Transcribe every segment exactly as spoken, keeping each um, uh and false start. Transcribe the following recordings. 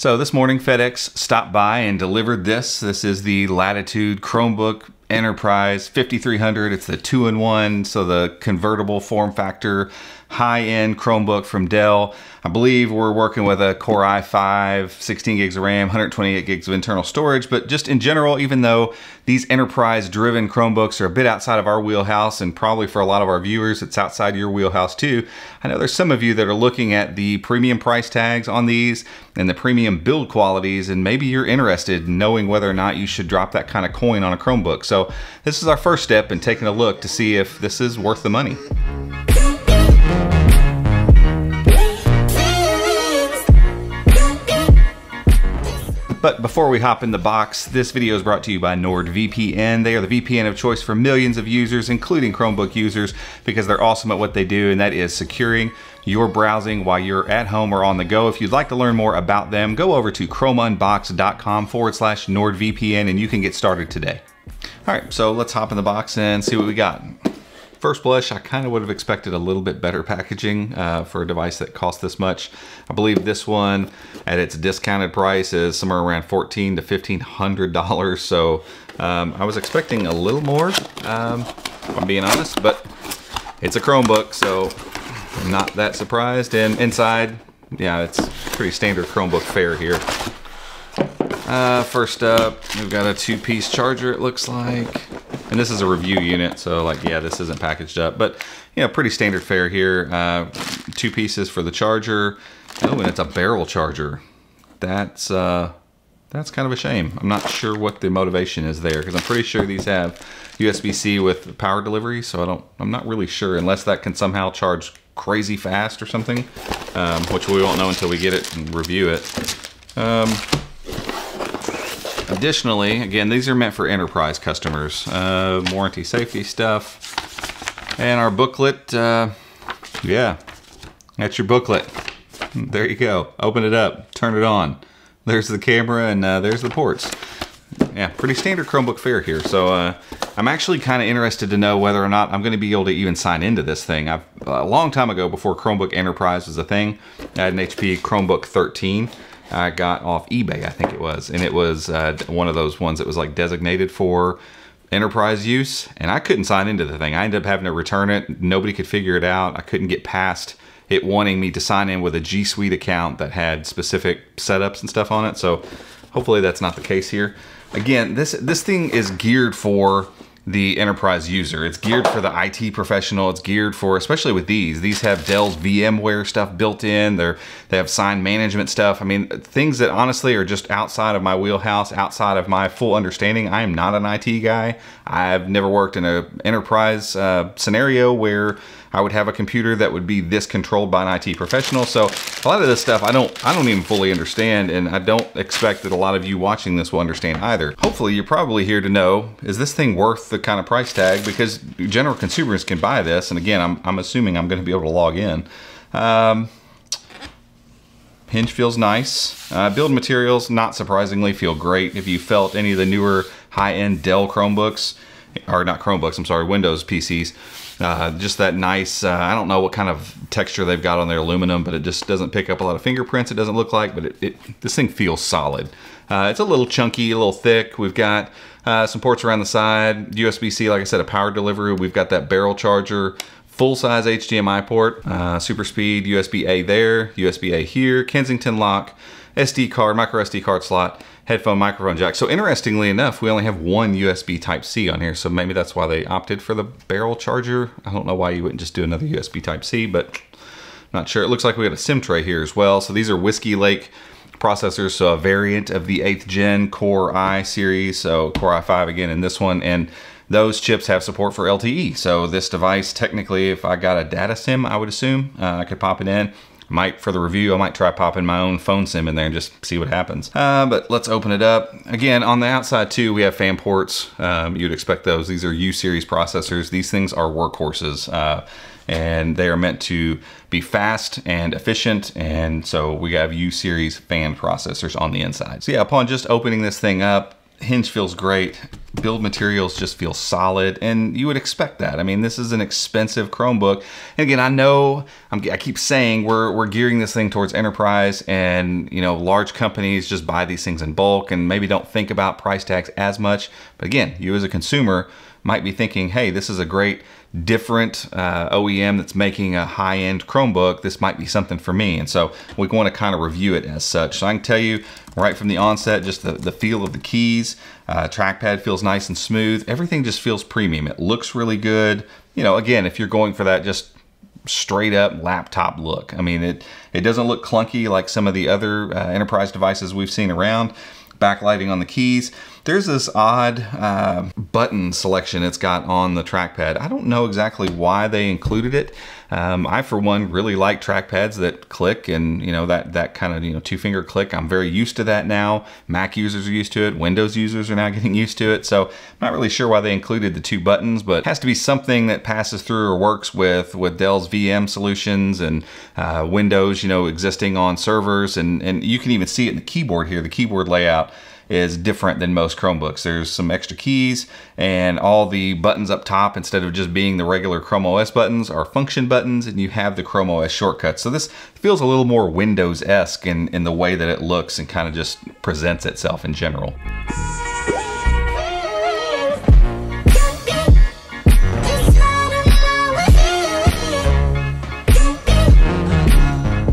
So this morning, FedEx stopped by and delivered this. This is the Latitude Chromebook Enterprise fifty-three hundred. It's the two in one, so the convertible form factor, high-end Chromebook from Dell. I believe we're working with a Core i five, sixteen gigs of RAM, one hundred twenty-eight gigs of internal storage, but just in general, even though these enterprise-driven Chromebooks are a bit outside of our wheelhouse, and probably for a lot of our viewers, it's outside your wheelhouse too. I know there's some of you that are looking at the premium price tags on these and the premium build qualities, and maybe you're interested in knowing whether or not you should drop that kind of coin on a Chromebook. So this is our first step in taking a look to see if this is worth the money. But before we hop in the box, this video is brought to you by NordVPN. They are the V P N of choice for millions of users, including Chromebook users, because they're awesome at what they do, and that is securing your browsing while you're at home or on the go. If you'd like to learn more about them, go over to chromeunboxed.com forward slash NordVPN and you can get started today. All right, so let's hop in the box and see what we got. First blush, I kind of would have expected a little bit better packaging uh, for a device that costs this much. I believe this one at its discounted price is somewhere around fourteen to fifteen hundred dollars. So um, I was expecting a little more, um, if I'm being honest, but it's a Chromebook, so I'm not that surprised. And inside, yeah, it's pretty standard Chromebook fare here. Uh, first up, we've got a two-piece charger, it looks like. And this is a review unit, so like, yeah, this isn't packaged up, but you know, pretty standard fare here. Uh, two pieces for the charger. Oh, and it's a barrel charger. That's uh, that's kind of a shame. I'm not sure what the motivation is there, because I'm pretty sure these have U S B C with power delivery, so I don't, I'm not really sure, unless that can somehow charge crazy fast or something, um, which we won't know until we get it and review it. Um, Additionally, again, these are meant for enterprise customers, uh, warranty safety stuff, and our booklet. Uh, yeah, that's your booklet. There you go. Open it up, turn it on. There's the camera and uh, there's the ports. Yeah, pretty standard Chromebook fare here. So uh, I'm actually kind of interested to know whether or not I'm going to be able to even sign into this thing. I've, a long time ago, before Chromebook Enterprise was a thing, I had an H P Chromebook thirteen. I got off eBay, I think it was, and it was uh, one of those ones that was like designated for enterprise use, and I couldn't sign into the thing. I ended up having to return it. Nobody could figure it out. I couldn't get past it wanting me to sign in with a G Suite account that had specific setups and stuff on it, so hopefully that's not the case here. Again, this, this thing is geared for the enterprise user. It's geared for the I T professional. It's geared for, especially with these, these have Dell's VMware stuff built in. They're, they have sign management stuff. I mean, things that honestly are just outside of my wheelhouse, outside of my full understanding. I am not an I T guy. I've never worked in an enterprise uh, scenario where I would have a computer that would be this controlled by an I T professional. So a lot of this stuff I don't, I don't even fully understand, and I don't expect that a lot of you watching this will understand either. Hopefully you're probably here to know, is this thing worth the kind of price tag? Because general consumers can buy this, and again, I'm, I'm assuming I'm gonna be able to log in. Um, hinge feels nice. Uh, build materials, not surprisingly, feel great. If you felt any of the newer high-end Dell Chromebooks, or not Chromebooks, I'm sorry, Windows P Cs, Uh, just that nice, uh, I don't know what kind of texture they've got on their aluminum, but it just doesn't pick up a lot of fingerprints, it doesn't look like, but it, it, this thing feels solid. Uh, it's a little chunky, a little thick. We've got uh, some ports around the side, U S B C, like I said, a power delivery. We've got that barrel charger, full-size H D M I port, uh, super speed, U S B A there, U S B A here, Kensington lock, S D card, micro S D card slot, headphone microphone jack. So interestingly enough, we only have one U S B type C on here. So maybe that's why they opted for the barrel charger. I don't know why you wouldn't just do another U S B type C, but not sure. It looks like we got a SIM tray here as well. So these are Whiskey Lake processors. So a variant of the eighth gen Core i series. So Core i five again in this one. And those chips have support for L T E. So this device, technically, if I got a data SIM, I would assume uh, I could pop it in. Might, for the review, I might try popping my own phone SIM in there and just see what happens. Uh, but let's open it up. Again, on the outside too, we have fan ports. Um, you'd expect those. These are U-series processors. These things are workhorses, uh, and they are meant to be fast and efficient. And so we have U-series fan processors on the inside. So yeah, upon just opening this thing up, hinge feels great. build materials just feel solid, and you would expect that. I mean, this is an expensive Chromebook. And again, I know I'm, I keep saying we're, we're gearing this thing towards enterprise, and you know, large companies just buy these things in bulk and maybe don't think about price tags as much. But again, you as a consumer might be thinking, hey, this is a great different uh, O E M that's making a high-end Chromebook. This might be something for me. And so we want to kind of review it as such. So I can tell you right from the onset, just the, the feel of the keys, uh, trackpad feels nice and smooth. Everything just feels premium. It looks really good. You know, again, if you're going for that just straight up laptop look. I mean, it, it doesn't look clunky like some of the other uh, enterprise devices we've seen around. Backlighting on the keys. There's this odd uh, button selection it's got on the trackpad. I don't know exactly why they included it. Um, I, for one, really like trackpads that click, and you know, that that kind of, you know, two finger click. I'm very used to that now. Mac users are used to it. Windows users are now getting used to it. So I'm not really sure why they included the two buttons, but it has to be something that passes through or works with with Dell's V M solutions and uh, Windows, you know, existing on servers, and and you can even see it in the keyboard here. The keyboard layout is different than most Chromebooks. There's some extra keys, and all the buttons up top, instead of just being the regular Chrome O S buttons, are function buttons, and you have the Chrome O S shortcuts. So this feels a little more Windows-esque in, in the way that it looks and kind of just presents itself in general.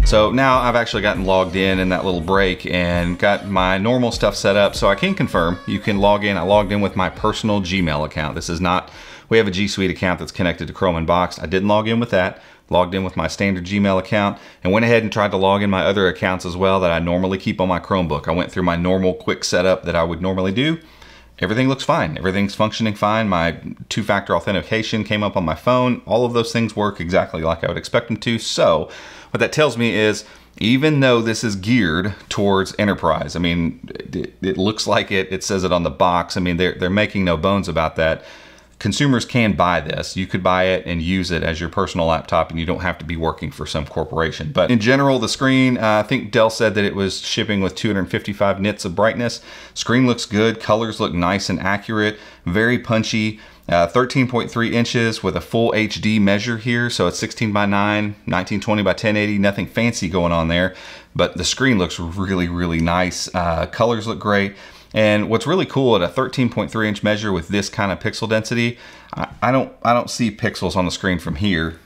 So now I've actually gotten logged in in that little break and got my normal stuff set up. So I can confirm you can log in. I logged in with my personal Gmail account. This is not, we have a G Suite account that's connected to Chrome Unboxed. I didn't log in with that. Logged in with my standard Gmail account and went ahead and tried to log in my other accounts as well that I normally keep on my Chromebook. I went through my normal quick setup that I would normally do. Everything looks fine. Everything's functioning fine. My two-factor authentication came up on my phone. All of those things work exactly like I would expect them to. So what that tells me is, even though this is geared towards enterprise, I mean, it, it looks like it, it says it on the box. I mean, they're, they're making no bones about that. Consumers can buy this. You could buy it and use it as your personal laptop, and you don't have to be working for some corporation. But in general, the screen, uh, I think Dell said that it was shipping with two hundred fifty-five nits of brightness. Screen looks good. Colors look nice and accurate. Very punchy. thirteen point three inches with a full H D measure here. So it's sixteen by nine, nineteen twenty by ten eighty. Nothing fancy going on there. But the screen looks really, really nice. Uh, colors look great. And what's really cool at a thirteen point three inch measure with this kind of pixel density, I, I don't I don't see pixels on the screen from here.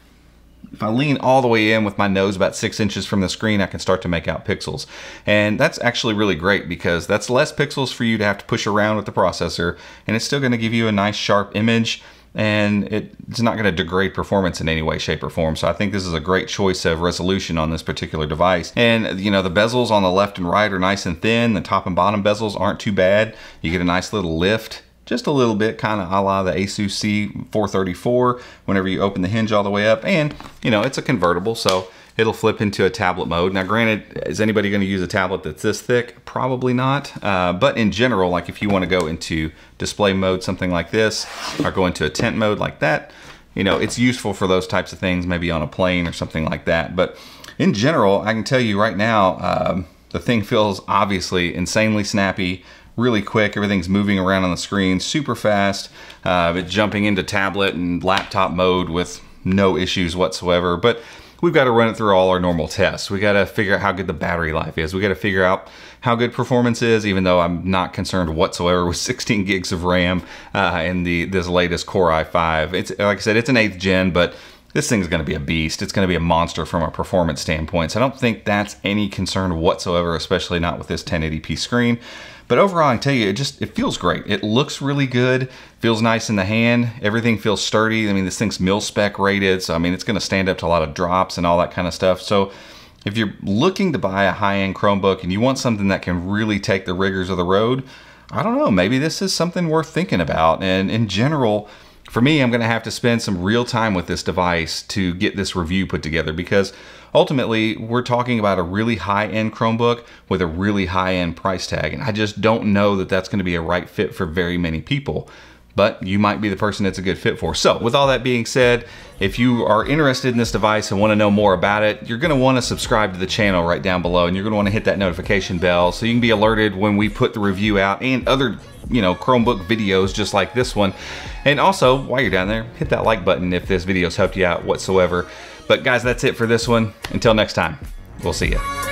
If I lean all the way in with my nose about six inches from the screen, I can start to make out pixels. And that's actually really great because that's less pixels for you to have to push around with the processor, and it's still gonna give you a nice sharp image, and it, it's not gonna degrade performance in any way, shape, or form. So I think this is a great choice of resolution on this particular device. And you know, the bezels on the left and right are nice and thin. The top and bottom bezels aren't too bad. You get a nice little lift, just a little bit, kind of a la the ASUS C four thirty-four whenever you open the hinge all the way up. And you know, it's a convertible, so it'll flip into a tablet mode. Now granted, is anybody gonna use a tablet that's this thick? Probably not, uh, but in general, like if you wanna go into display mode, something like this, or go into a tent mode like that, you know, it's useful for those types of things, maybe on a plane or something like that. But in general, I can tell you right now, um, the thing feels obviously insanely snappy, really quick. Everything's moving around on the screen super fast. Uh, it's jumping into tablet and laptop mode with no issues whatsoever. But we've got to run it through all our normal tests. We got to figure out how good the battery life is. We got to figure out how good performance is, even though I'm not concerned whatsoever with sixteen gigs of RAM uh, in the this latest Core i five. It's, like I said, it's an eighth gen, but this thing's gonna be a beast. It's gonna be a monster from a performance standpoint. So I don't think that's any concern whatsoever, especially not with this ten eighty p screen. But overall, I can tell you, it just, it feels great. It looks really good, feels nice in the hand. Everything feels sturdy. I mean, this thing's mil-spec rated, so I mean, it's gonna stand up to a lot of drops and all that kind of stuff. So if you're looking to buy a high-end Chromebook and you want something that can really take the rigors of the road, I don't know, maybe this is something worth thinking about. And in general, for me, I'm gonna have to spend some real time with this device to get this review put together, because ultimately we're talking about a really high-end Chromebook with a really high-end price tag. And I just don't know that that's gonna be a right fit for very many people. but you might be the person it's a good fit for. So with all that being said, if you are interested in this device and want to know more about it, you're going to want to subscribe to the channel right down below, and you're going to want to hit that notification bell so you can be alerted when we put the review out and other, you know, Chromebook videos just like this one. And also, while you're down there, hit that like button if this video's helped you out whatsoever. But guys, that's it for this one. Until next time, we'll see you.